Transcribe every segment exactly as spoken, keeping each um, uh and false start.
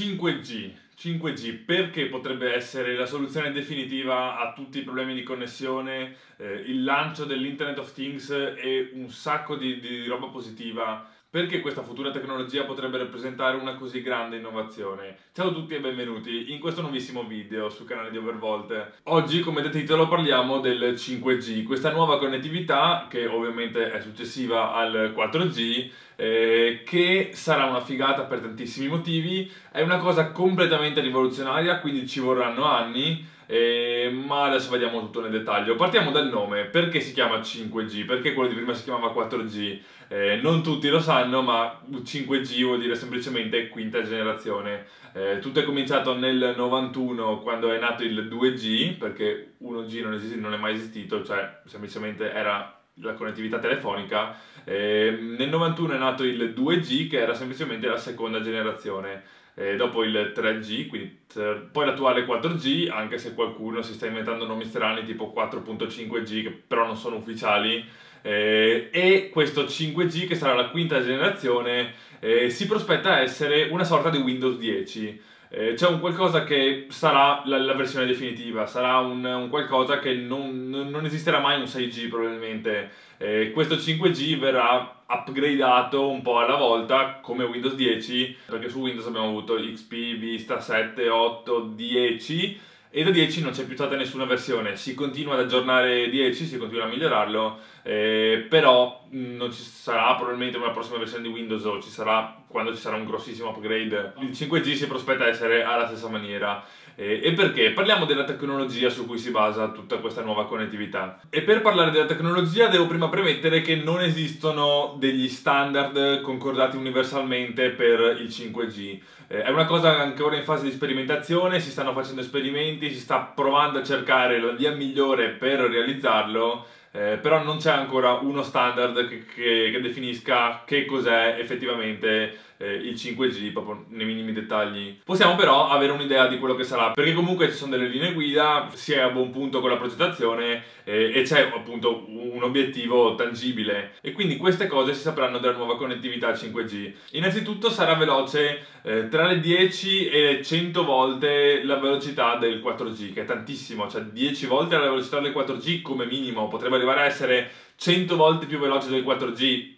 cinque G, cinque G perché potrebbe essere la soluzione definitiva a tutti i problemi di connessione, eh, il lancio dell'Internet of Things e un sacco di, di roba positiva. Perché questa futura tecnologia potrebbe rappresentare una così grande innovazione? Ciao a tutti e benvenuti in questo nuovissimo video sul canale di Overvolt. Oggi, come da titolo, parliamo del cinque G, questa nuova connettività che ovviamente è successiva al quattro G, eh, che sarà una figata per tantissimi motivi, è una cosa completamente rivoluzionaria, quindi ci vorranno anni. Eh, ma adesso vediamo tutto nel dettaglio. Partiamo dal nome. Perché si chiama cinque G? Perché quello di prima si chiamava quattro G? Eh, non tutti lo sanno, ma cinque G vuol dire semplicemente quinta generazione. Eh, tutto è cominciato nel novantuno, quando è nato il due G, perché uno G non esiste, non è mai esistito, cioè semplicemente era la connettività telefonica. Eh, nel novantuno è nato il due G, che era semplicemente la seconda generazione. E dopo il tre G, quindi poi l'attuale quattro G, anche se qualcuno si sta inventando nomi strani tipo quattro punto cinque G, che però non sono ufficiali, eh, e questo cinque G, che sarà la quinta generazione, eh, si prospetta essere una sorta di Windows dieci. Eh, c'è un qualcosa che sarà la, la versione definitiva, sarà un, un qualcosa che non, non esisterà mai un sei G probabilmente. Eh, questo cinque G verrà upgradato un po' alla volta come Windows dieci, perché su Windows abbiamo avuto X P, Vista, sette, otto, dieci e da dieci non c'è più stata nessuna versione. Si continua ad aggiornare dieci, si continua a migliorarlo, eh, però non ci sarà probabilmente una prossima versione di Windows, o ci sarà quando ci sarà un grossissimo upgrade. Il cinque G si prospetta essere alla stessa maniera. E perché? Parliamo della tecnologia su cui si basa tutta questa nuova connettività. E per parlare della tecnologia devo prima premettere che non esistono degli standard concordati universalmente per il cinque G. Eh, è una cosa ancora in fase di sperimentazione, si stanno facendo esperimenti, si sta provando a cercare la via migliore per realizzarlo, eh, però non c'è ancora uno standard che, che, che definisca che cos'è effettivamente il cinque G, proprio nei minimi dettagli. Possiamo però avere un'idea di quello che sarà, perché comunque ci sono delle linee guida, si è a buon punto con la progettazione, eh, e c'è appunto un obiettivo tangibile, e quindi queste cose si sapranno della nuova connettività cinque G. Innanzitutto sarà veloce, eh, tra le dieci e le cento volte la velocità del quattro G, che è tantissimo, cioè dieci volte la velocità del quattro G come minimo, potrebbe arrivare a essere cento volte più veloce del quattro G.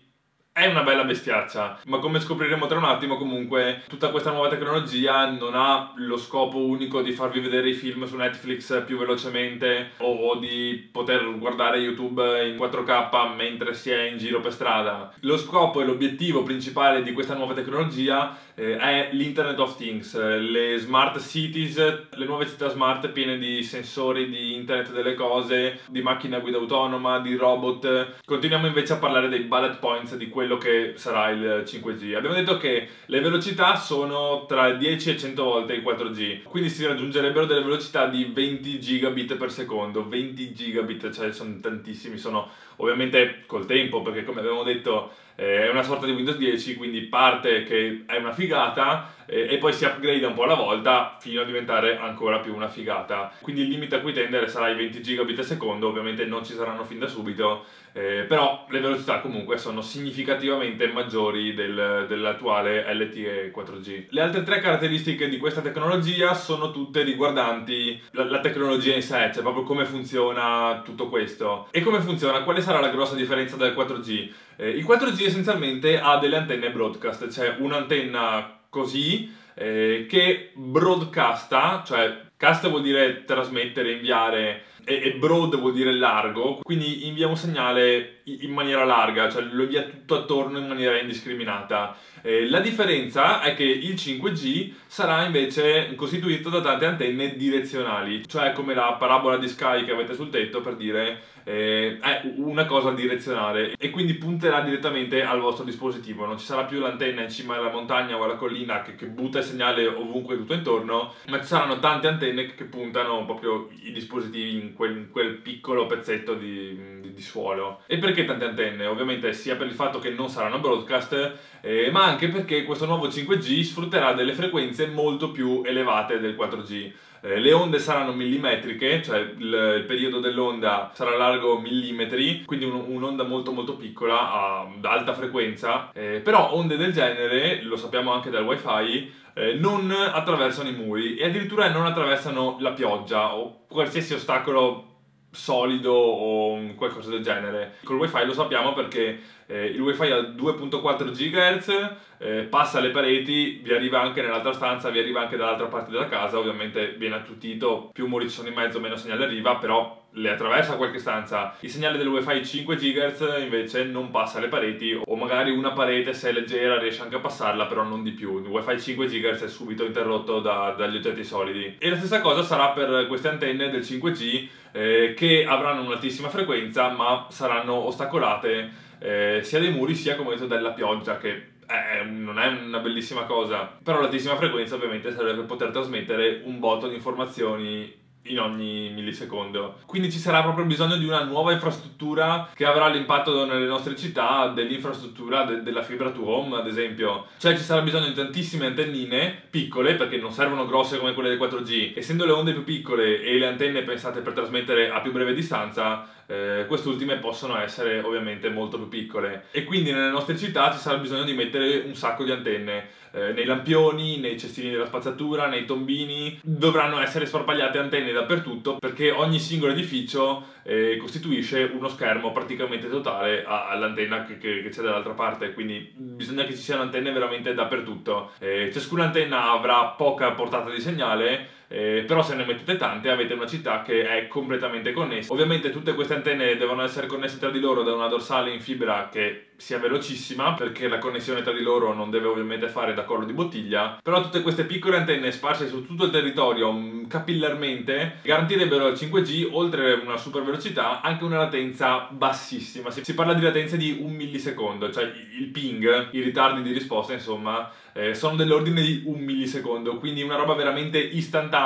È una bella bestiaccia, ma come scopriremo tra un attimo, comunque tutta questa nuova tecnologia non ha lo scopo unico di farvi vedere i film su Netflix più velocemente o di poter guardare YouTube in quattro K mentre si è in giro per strada. Lo scopo e l'obiettivo principale di questa nuova tecnologia eh, è l'Internet of Things, le smart cities, le nuove città smart piene di sensori, di internet delle cose, di macchina a guida autonoma, di robot. Continuiamo invece a parlare dei bullet points di questo, quello che sarà il cinque G. Abbiamo detto che le velocità sono tra dieci e cento volte il quattro G, quindi si raggiungerebbero delle velocità di venti gigabit per secondo, venti gigabit, cioè sono tantissimi, sono ovviamente col tempo, perché come abbiamo detto eh, è una sorta di Windows dieci, quindi parte che è una figata eh, e poi si upgrade un po' alla volta fino a diventare ancora più una figata. Quindi il limite a cui tendere sarà i venti gigabit al secondo, ovviamente non ci saranno fin da subito, eh, però le velocità comunque sono significative, significativamente maggiori del, dell'attuale L T E quattro G. Le altre tre caratteristiche di questa tecnologia sono tutte riguardanti la, la tecnologia in sé, cioè proprio come funziona tutto questo. E come funziona? Quale sarà la grossa differenza dal quattro G? Eh, il quattro G essenzialmente ha delle antenne broadcast, cioè un'antenna così eh, che broadcasta, cioè cast vuol dire trasmettere, inviare, e broad vuol dire largo, quindi invia un segnale in maniera larga, cioè lo invia tutto attorno in maniera indiscriminata. Eh, la differenza è che il cinque G sarà invece costituito da tante antenne direzionali, cioè come la parabola di Sky che avete sul tetto, per dire, eh, è una cosa direzionale e quindi punterà direttamente al vostro dispositivo. Non ci sarà più l'antenna in cima alla montagna o alla collina che, che butta il segnale ovunque tutto intorno, ma ci saranno tante antenne che puntano proprio i dispositivi in Quel, quel piccolo pezzetto di, di, di suolo. E perché tante antenne? Ovviamente sia per il fatto che non saranno broadcast, eh, ma anche perché questo nuovo cinque G sfrutterà delle frequenze molto più elevate del quattro G. Eh, le onde saranno millimetriche, cioè il, il periodo dell'onda sarà largo millimetri, quindi un, un'onda molto molto piccola ad alta frequenza, eh, però onde del genere, lo sappiamo anche dal WiFi, eh, non attraversano i muri e addirittura non attraversano la pioggia o qualsiasi ostacolo solido o qualcosa del genere. Col wifi lo sappiamo perché eh, il wifi ha due virgola quattro gigahertz, eh, passa le pareti, vi arriva anche nell'altra stanza, vi arriva anche dall'altra parte della casa, ovviamente viene attutito, più muri ci sono in mezzo meno segnale arriva, però le attraversa qualche stanza. Il segnale del wifi cinque gigahertz invece non passa le pareti, o magari una parete se è leggera riesce anche a passarla, però non di più. Il wifi cinque gigahertz è subito interrotto da, dagli oggetti solidi. E la stessa cosa sarà per queste antenne del cinque G eh, che avranno un'altissima frequenza ma saranno ostacolate eh, sia dai muri sia, come detto, dalla pioggia, che Eh, non è una bellissima cosa, però l'altissima frequenza ovviamente serve per poter trasmettere un botto di informazioni in ogni millisecondo. Quindi ci sarà proprio bisogno di una nuova infrastruttura che avrà l'impatto nelle nostre città dell'infrastruttura de della fibra to home, ad esempio. Cioè ci sarà bisogno di tantissime antennine piccole, perché non servono grosse come quelle del quattro G. Essendo le onde più piccole e le antenne pensate per trasmettere a più breve distanza, eh, queste ultime possono essere ovviamente molto più piccole. E quindi nelle nostre città ci sarà bisogno di mettere un sacco di antenne. Eh, nei lampioni, nei cestini della spazzatura, nei tombini, dovranno essere sparpagliate antenne dappertutto, perché ogni singolo edificio eh, costituisce uno schermo praticamente totale all'antenna che c'è dall'altra parte, quindi bisogna che ci siano antenne veramente dappertutto. Eh, ciascuna antenna avrà poca portata di segnale, Eh, però se ne mettete tante avete una città che è completamente connessa. Ovviamente tutte queste antenne devono essere connesse tra di loro da una dorsale in fibra che sia velocissima, perché la connessione tra di loro non deve ovviamente fare da collo di bottiglia, però tutte queste piccole antenne sparse su tutto il territorio capillarmente garantirebbero al cinque G, oltre a una super velocità, anche una latenza bassissima. Si parla di latenze di un millisecondo, cioè il ping, i ritardi di risposta insomma, eh, sono dell'ordine di un millisecondo, quindi una roba veramente istantanea.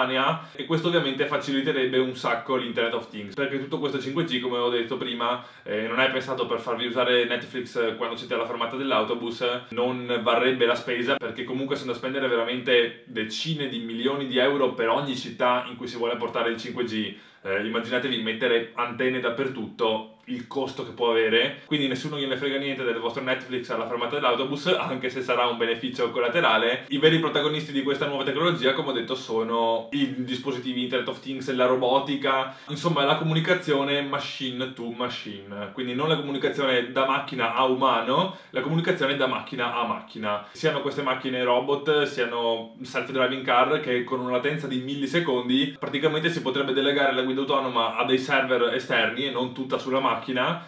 E questo ovviamente faciliterebbe un sacco l'Internet of Things, perché tutto questo cinque G, come ho detto prima, eh, non è pensato per farvi usare Netflix quando siete alla fermata dell'autobus, non varrebbe la spesa, perché comunque sono da spendere veramente decine di milioni di euro per ogni città in cui si vuole portare il cinque G. Eh, immaginatevi mettere antenne dappertutto, il costo che può avere, quindi nessuno gliene frega niente del vostro Netflix alla fermata dell'autobus, anche se sarà un beneficio collaterale. I veri protagonisti di questa nuova tecnologia, come ho detto, sono i dispositivi Internet of Things, la robotica, insomma la comunicazione machine to machine, quindi non la comunicazione da macchina a umano, la comunicazione da macchina a macchina, siano queste macchine robot, siano self-driving car, che con una latenza di millisecondi praticamente si potrebbe delegare la guida autonoma a dei server esterni e non tutta sulla macchina,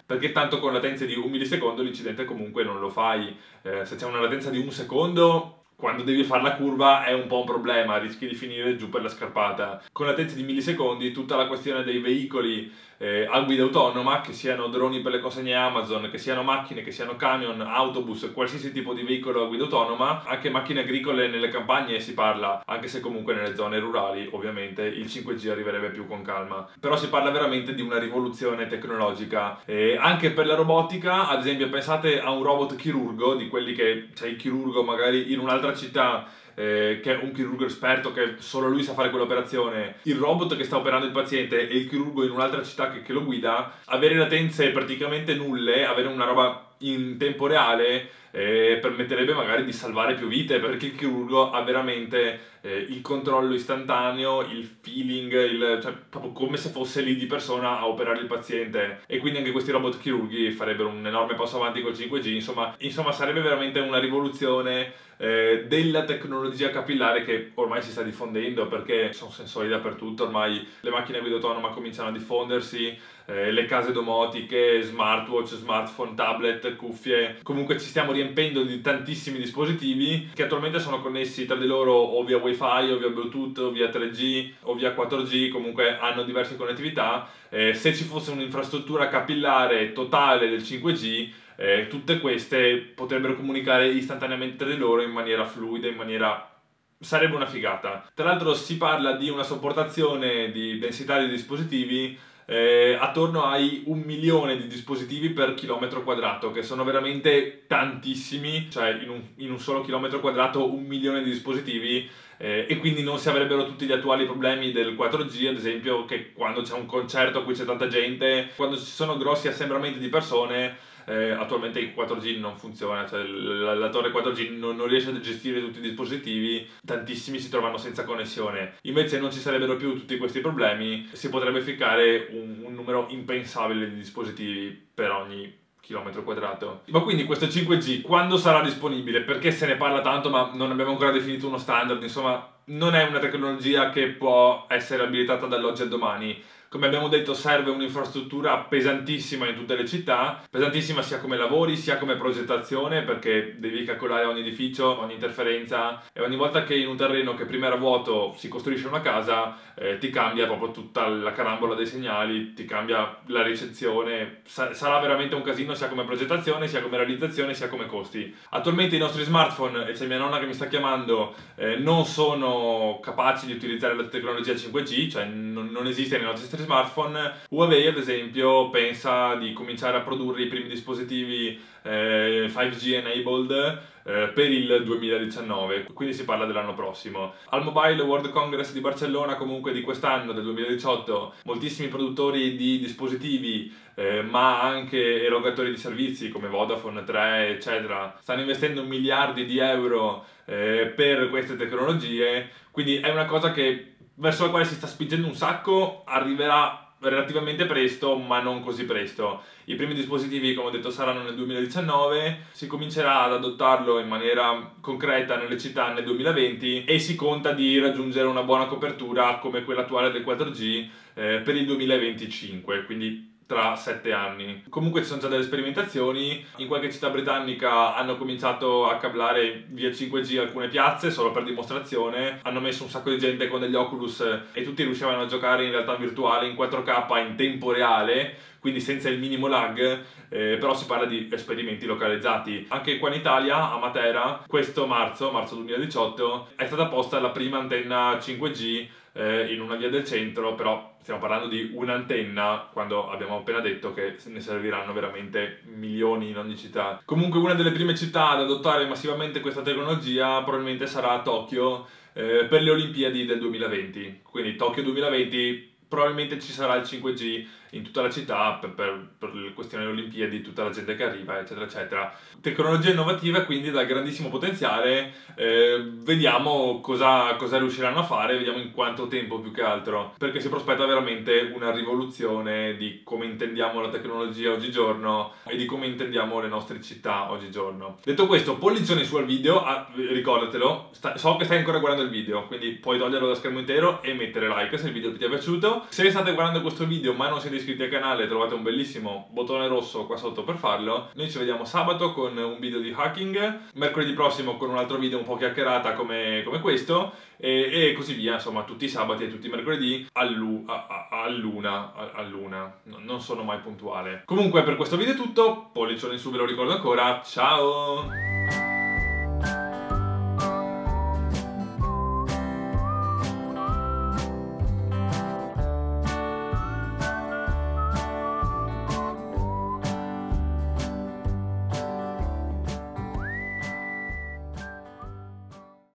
perché tanto con latenze di un millisecondo l'incidente comunque non lo fai. Eh, se c'è una latenza di un secondo, quando devi fare la curva è un po' un problema, rischi di finire giù per la scarpata. Con latenze di millisecondi tutta la questione dei veicoli eh, a guida autonoma, che siano droni per le consegne Amazon, che siano macchine, che siano camion, autobus, qualsiasi tipo di veicolo a guida autonoma, anche macchine agricole nelle campagne si parla, anche se comunque nelle zone rurali ovviamente il cinque G arriverebbe più con calma. Però si parla veramente di una rivoluzione tecnologica, eh, anche per la robotica. Ad esempio pensate a un robot chirurgo, di quelli che c'è, cioè il chirurgo magari in un'altra città, eh, che è un chirurgo esperto che solo lui sa fare quell'operazione, il robot che sta operando il paziente e il chirurgo in un'altra città che, che lo guida, avere latenze praticamente nulle, avere una roba in tempo reale eh, permetterebbe magari di salvare più vite, perché il chirurgo ha veramente eh, il controllo istantaneo, il feeling, il, cioè, proprio come se fosse lì di persona a operare il paziente. E quindi anche questi robot chirurghi farebbero un enorme passo avanti col cinque G, insomma, insomma sarebbe veramente una rivoluzione eh, della tecnologia capillare che ormai si sta diffondendo, perché sono sensori dappertutto ormai, le macchine a guida autonoma cominciano a diffondersi, eh, le case domotiche, smartwatch, smartphone, tablet, cuffie, comunque ci stiamo riempendo di tantissimi dispositivi che attualmente sono connessi tra di loro o via wifi o via bluetooth o via tre G o via quattro G, comunque hanno diverse connettività. Eh, se ci fosse un'infrastruttura capillare totale del cinque G, eh, tutte queste potrebbero comunicare istantaneamente tra di loro in maniera fluida, in maniera... sarebbe una figata. Tra l'altro si parla di una sopportazione di densità di dispositivi Eh, attorno ai un milione di dispositivi per chilometro quadrato, che sono veramente tantissimi, cioè in un, in un solo chilometro quadrato un milione di dispositivi, eh, e quindi non si avrebbero tutti gli attuali problemi del quattro G, ad esempio, che quando c'è un concerto a cui c'è tanta gente, quando ci sono grossi assembramenti di persone, eh, attualmente il quattro G non funziona, cioè la, la torre quattro G non, non riesce a gestire tutti i dispositivi, tantissimi si trovano senza connessione. Invece non ci sarebbero più tutti questi problemi, si potrebbe ficcare un, un numero impensabile di dispositivi per ogni chilometro quadrato. Ma quindi questo cinque G quando sarà disponibile? Perché se ne parla tanto ma non abbiamo ancora definito uno standard, insomma non è una tecnologia che può essere abilitata dall'oggi al domani. Come abbiamo detto, serve un'infrastruttura pesantissima in tutte le città, pesantissima sia come lavori sia come progettazione, perché devi calcolare ogni edificio, ogni interferenza, e ogni volta che in un terreno che prima era vuoto si costruisce una casa, eh, ti cambia proprio tutta la carambola dei segnali, ti cambia la ricezione, sa- sarà veramente un casino sia come progettazione, sia come realizzazione, sia come costi. Attualmente i nostri smartphone, e c'è mia nonna che mi sta chiamando, eh, non sono capaci di utilizzare la tecnologia cinque G, cioè non, non esiste nei nostri smartphone. Huawei ad esempio pensa di cominciare a produrre i primi dispositivi eh, cinque G enabled eh, per il duemiladiciannove, quindi si parla dell'anno prossimo. Al Mobile World Congress di Barcellona comunque di quest'anno, del duemiladiciotto, moltissimi produttori di dispositivi eh, ma anche erogatori di servizi come Vodafone, tre eccetera stanno investendo miliardi di euro eh, per queste tecnologie, quindi è una cosa che verso la quale si sta spingendo un sacco, arriverà relativamente presto, ma non così presto. I primi dispositivi, come ho detto, saranno nel duemiladiciannove, si comincerà ad adottarlo in maniera concreta nelle città nel duemilaventi e si conta di raggiungere una buona copertura come quella attuale del quattro G eh, per il duemilaventicinque, quindi tra sette anni. Comunque ci sono già delle sperimentazioni, in qualche città britannica hanno cominciato a cablare via cinque G alcune piazze solo per dimostrazione, hanno messo un sacco di gente con degli Oculus e tutti riuscivano a giocare in realtà virtuale in quattro K in tempo reale, quindi senza il minimo lag, eh, però si parla di esperimenti localizzati. Anche qua in Italia, a Matera, questo marzo, marzo duemiladiciotto, è stata posta la prima antenna cinque G eh, in una via del centro, però stiamo parlando di un'antenna, quando abbiamo appena detto che ne serviranno veramente milioni in ogni città. Comunque una delle prime città ad adottare massivamente questa tecnologia probabilmente sarà Tokyo eh, per le Olimpiadi del duemilaventi, quindi Tokyo duemilaventi probabilmente ci sarà il cinque G in tutta la città per, per, per le questioni delle Olimpiadi, tutta la gente che arriva eccetera eccetera. Tecnologia innovativa quindi dal grandissimo potenziale, eh, vediamo cosa, cosa riusciranno a fare, vediamo in quanto tempo più che altro, perché si prospetta veramente una rivoluzione di come intendiamo la tecnologia oggigiorno e di come intendiamo le nostre città oggigiorno. Detto questo, pollicioni su al video, ah, ricordatelo, sta, so che stai ancora guardando il video, quindi puoi toglierlo da schermo intero e mettere like se il video ti è piaciuto. Se state guardando questo video ma non siete iscritti al canale, trovate un bellissimo bottone rosso qua sotto per farlo. Noi ci vediamo sabato con un video di hacking, mercoledì prossimo con un altro video un po' chiacchierata come, come questo e, e così via, insomma tutti i sabati e tutti i mercoledì all'una, non sono mai puntuale. Comunque per questo video è tutto, pollicione in su ve lo ricordo ancora, ciao!